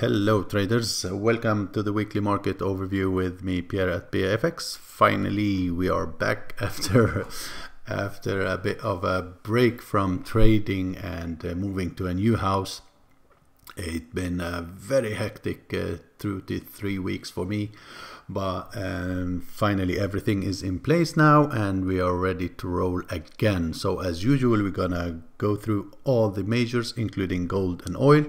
Hello traders, welcome to the weekly market overview with me Pierre at PA-FX. Finally we are back after a bit of a break from trading and moving to a new house. It's been very hectic 2 to 3 weeks for me, but finally everything is in place now and we are ready to roll again. So as usual we're gonna go through all the majors including gold and oil.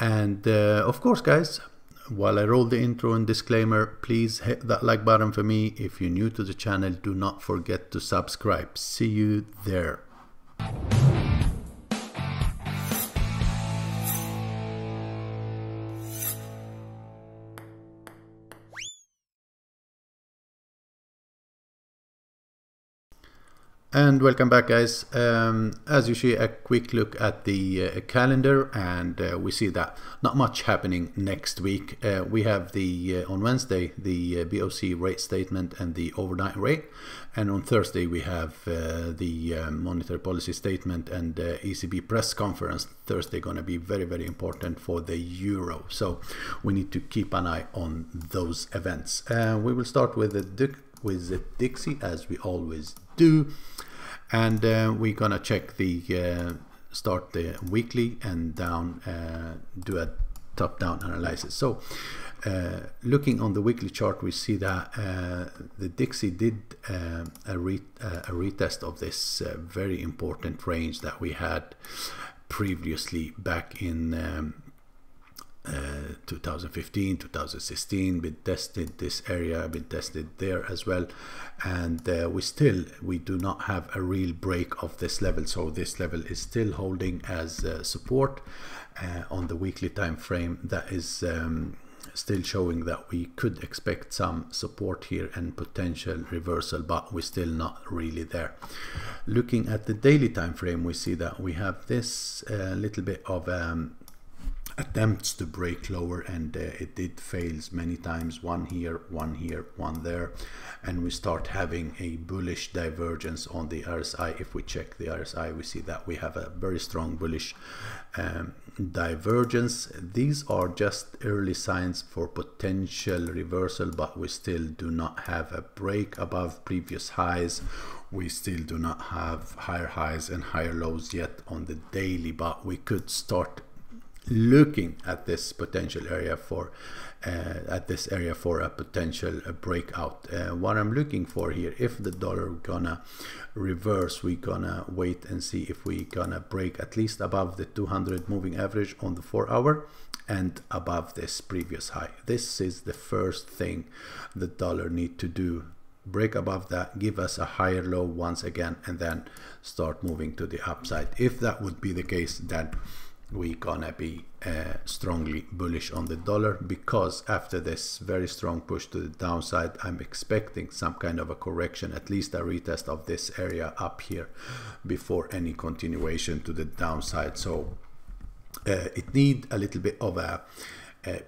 And of course guys, while I roll the intro and disclaimer, please hit that like button for me. If you're new to the channel, do not forget to subscribe. See you there. And welcome back guys. As you see, a quick look at the calendar, and we see that not much happening next week. We have the on Wednesday the BOC rate statement and the overnight rate, and on Thursday we have the monetary policy statement and ECB press conference. Thursday going to be very, very important for the euro, so we need to keep an eye on those events. We will start with the DXY as we always do, and we're gonna check the start the weekly and down, do a top-down analysis. So looking on the weekly chart, we see that the DXY did a retest of this very important range that we had previously back in 2015, 2016, we tested this area, we tested there as well, and we do not have a real break of this level, so this level is still holding as support on the weekly time frame. That is still showing that we could expect some support here and potential reversal, but we're still not really there. Looking at the daily time frame, we see that we have this little bit of attempts to break lower, and it did fails many times, one here, one here, one there, and we start having a bullish divergence on the RSI. If we check the RSI, we see that we have a very strong bullish divergence. These are just early signs for potential reversal, but we still do not have a break above previous highs. We still do not have higher highs and higher lows yet on the daily, but we could start looking at this potential area for a potential breakout. What I'm looking for here, if the dollar gonna reverse, we gonna wait and see if we gonna break at least above the 200 moving average on the 4 hour and above this previous high. This is the first thing the dollar need to do, break above that, give us a higher low once again, and then start moving to the upside. If that would be the case, then we're gonna be strongly bullish on the dollar, because after this very strong push to the downside, I'm expecting some kind of a correction, at least a retest of this area up here before any continuation to the downside. So it needs a little bit of a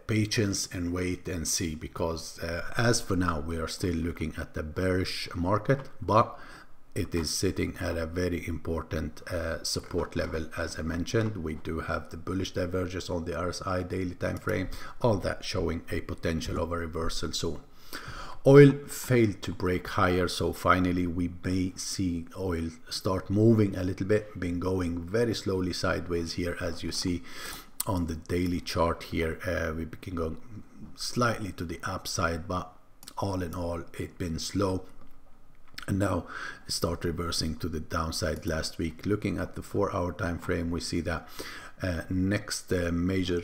patience and wait and see, because as for now we are still looking at the bearish market, but it is sitting at a very important support level. As I mentioned, we do have the bullish divergence on the RSI daily time frame, all that showing a potential of a reversal soon. Oil failed to break higher, so finally we may see oil start moving a little bit. Been going very slowly sideways here, as you see on the daily chart here. We can go slightly to the upside, but all in all it's been slow. And now start reversing to the downside last week. Looking at the 4 hour time frame, we see that next major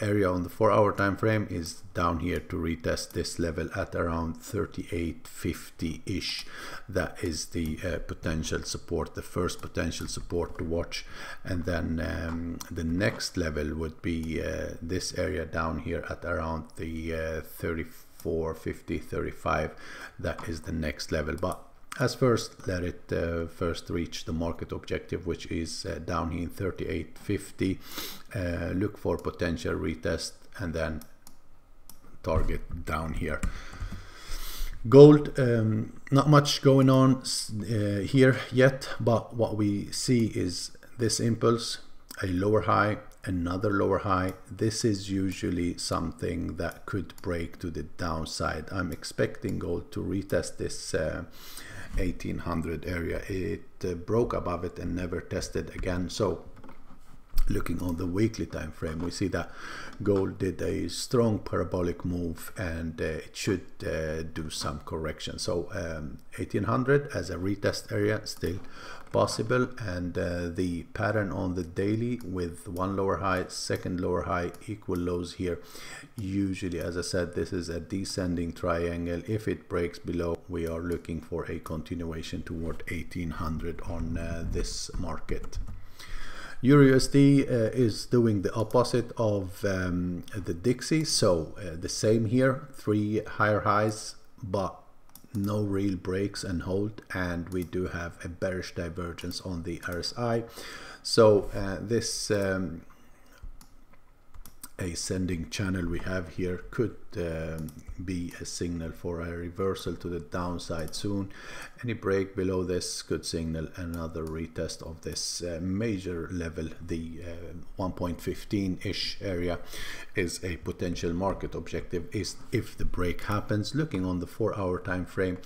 area on the 4 hour time frame is down here to retest this level at around 38.50 ish. That is the potential support, the first potential support to watch, and then the next level would be this area down here at around the 34.50, 35. That is the next level, but as first let it first reach the market objective, which is down here in 38.50. Look for potential retest and then target down here. Gold, not much going on here yet, but what we see is this impulse, a lower high, another lower high. This is usually something that could break to the downside. I'm expecting gold to retest this 1800 area. It broke above it and never tested again. So looking on the weekly time frame, we see that gold did a strong parabolic move, and it should do some correction. So 1800 as a retest area still possible, and the pattern on the daily with one lower high, second lower high, equal lows here. Usually, as I said, this is a descending triangle. If it breaks below, we are looking for a continuation toward 1800 on this market. EUR/USD is doing the opposite of the DXY, so the same here, three higher highs but no real breaks and hold, and we do have a bearish divergence on the RSI. So this ascending channel we have here could be a signal for a reversal to the downside soon. Any break below this could signal another retest of this major level. The 1.15 ish area is a potential market objective is if the break happens. Looking on the 4-hour time frame,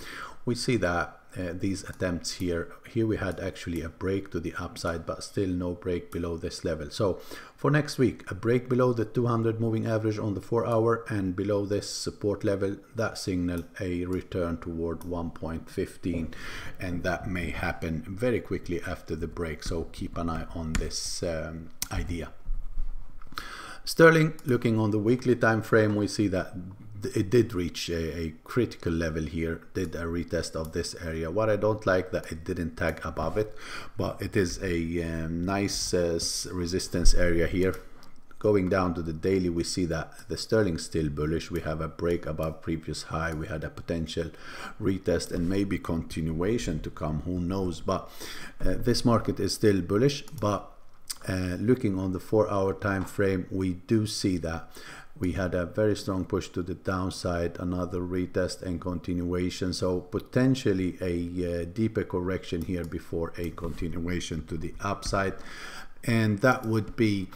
we see that these attempts here we had actually a break to the upside, but still no break below this level. So for next week, a break below the 200 moving average on the 4-hour and below this support level, that signal a return toward 1.15, and that may happen very quickly after the break. So keep an eye on this idea. Sterling, looking on the weekly time frame, we see that it did reach a critical level here, did a retest of this area. What I don't like that it didn't tag above it, but it is a nice resistance area here. Going down to the daily, we see that the sterling is still bullish. We have a break above previous high. We had a potential retest and maybe continuation to come, who knows. But this market is still bullish. But looking on the 4-hour time frame, we do see that we had a very strong push to the downside, another retest and continuation. So potentially a deeper correction here before a continuation to the upside, and that would be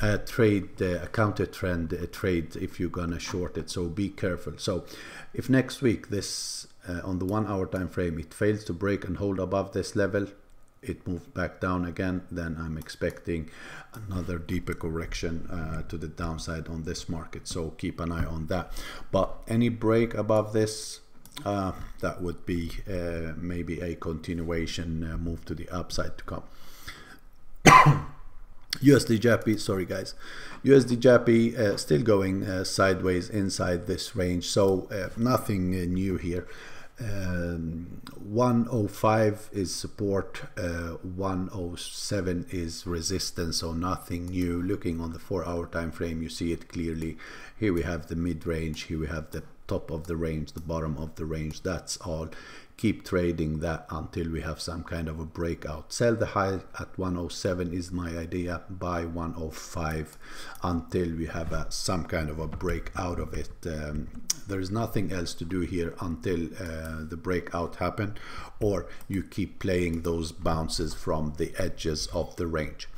a trade, a counter trend trade if you're gonna short it. So be careful. So if next week this on the 1-hour time frame it fails to break and hold above this level, it moved back down again, then I'm expecting another deeper correction to the downside on this market. So keep an eye on that. But any break above this, that would be maybe a continuation move to the upside to come. USD/JPY, sorry guys, USD/JPY still going sideways inside this range. So nothing new here. 105 is support, 107 is resistance, so nothing new. Looking on the 4-hour time frame, you see it clearly. Here we have the mid-range, here we have the top of the range, the bottom of the range. That's all. Keep trading that until we have some kind of a breakout. Sell the high at 107 is my idea, buy 105 until we have some kind of a breakout of it. There is nothing else to do here until the breakout happen, or you keep playing those bounces from the edges of the range.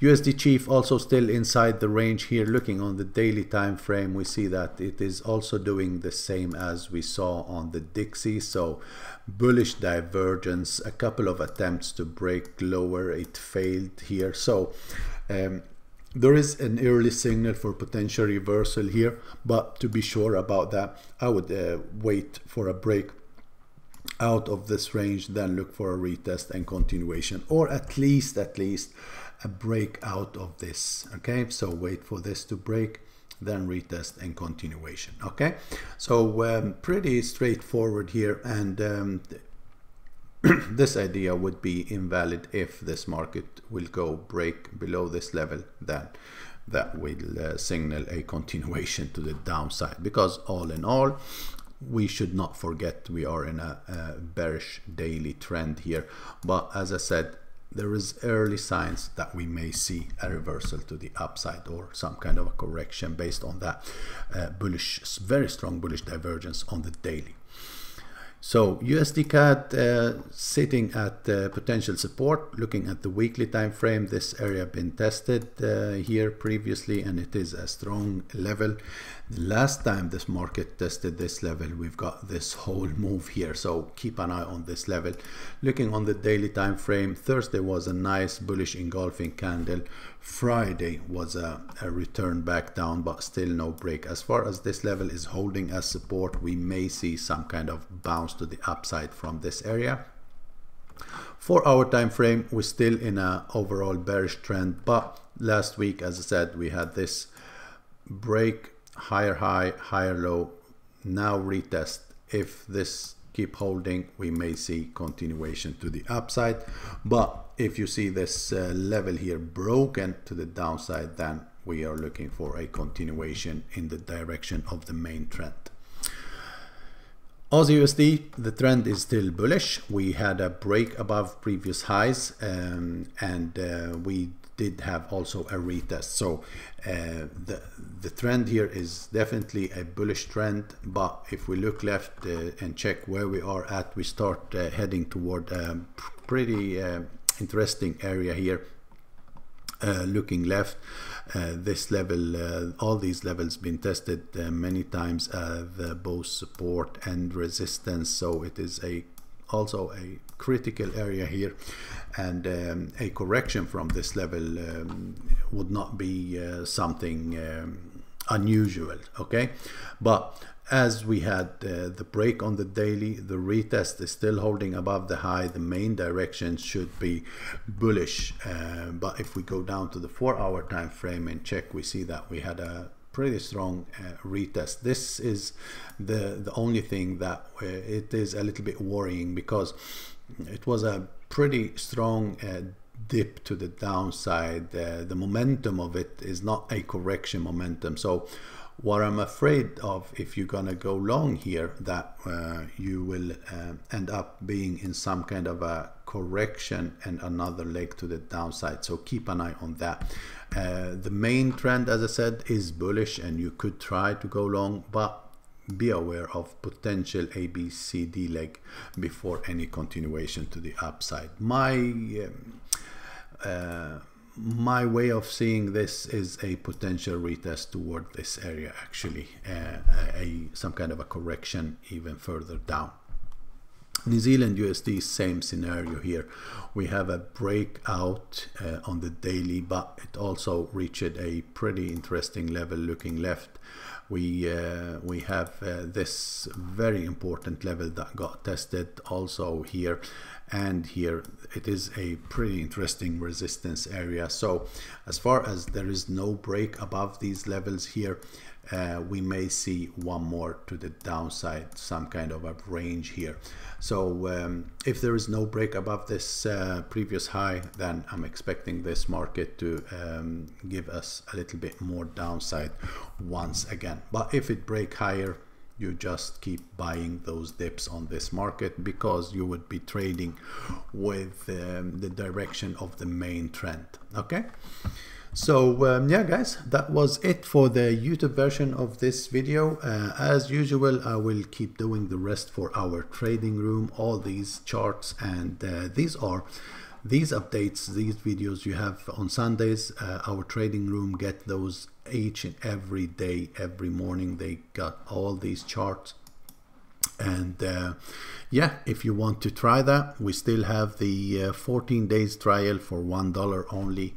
USD/CHF also still inside the range here. Looking on the daily time frame, we see that it is also doing the same as we saw on the DXY. So bullish divergence, a couple of attempts to break lower, it failed here. So there is an early signal for potential reversal here, but to be sure about that, I would wait for a break out of this range, then look for a retest and continuation, or at least a breakout of this. Okay, so wait for this to break, then retest and continuation. Okay, so pretty straightforward here, and this idea would be invalid if this market will go break below this level. Then that will signal a continuation to the downside, because all in all, we should not forget we are in a bearish daily trend here. But as I said, there is early signs that we may see a reversal to the upside or some kind of a correction based on that very strong bullish divergence on the daily. So USD/CAD sitting at potential support. Looking at the weekly time frame, this area been tested here previously, and it is a strong level. The last time this market tested this level, we've got this whole move here, so keep an eye on this level. Looking on the daily time frame, Thursday was a nice bullish engulfing candle. Friday was a return back down, but still no break. As far as this level is holding as support, we may see some kind of bounce to the upside from this area. 4 hour time frame, we're still in a overall bearish trend, but last week, as I said, we had this break, higher high, higher low, now retest. If this keep holding, we may see continuation to the upside, but if you see this level here broken to the downside, then we are looking for a continuation in the direction of the main trend. AUD/USD, the trend is still bullish. We had a break above previous highs, and we did have also a retest. So the trend here is definitely a bullish trend, but if we look left and check where we are at, we start heading toward a pretty interesting area here. Looking left, this level, all these levels been tested many times, both support and resistance, so it is also a critical area here, and a correction from this level would not be something unusual, okay? But as we had the break on the daily, the retest is still holding above the high. The main direction should be bullish, but if we go down to the 4 hour time frame and check, we see that we had a pretty strong retest. This is the only thing that it is a little bit worrying, because it was a pretty strong dip to the downside. The momentum of it is not a correction momentum. So what I'm afraid of, if you're gonna go long here, that you will end up being in some kind of a correction and another leg to the downside. So keep an eye on that. The main trend, as I said, is bullish, and you could try to go long, but be aware of potential ABCD leg before any continuation to the upside. My way of seeing this is a potential retest toward this area, actually some kind of a correction even further down. New Zealand USD, same scenario here. We have a breakout on the daily, but it also reached a pretty interesting level. Looking left, we have this very important level that got tested also here, and here it is a pretty interesting resistance area. So as far as there is no break above these levels here, we may see one more to the downside, some kind of a range here. So if there is no break above this previous high, then I'm expecting this market to give us a little bit more downside once again. But if it breaks higher, you just keep buying those dips on this market, because you would be trading with the direction of the main trend, okay? So yeah guys, that was it for the YouTube version of this video. As usual, I will keep doing the rest for our trading room, all these charts, and these updates, these videos you have on Sundays. Our trading room get those each and every day, every morning. They got all these charts. And yeah, if you want to try that, we still have the 14 days trial for $1 only.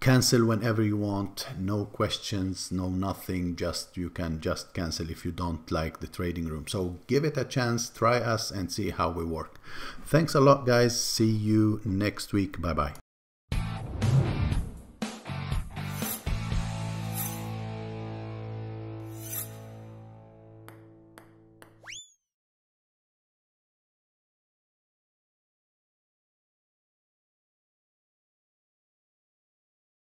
Cancel whenever you want, no questions, no nothing, just you can just cancel if you don't like the trading room. So give it a chance, try us and see how we work. Thanks a lot guys, see you next week, bye bye.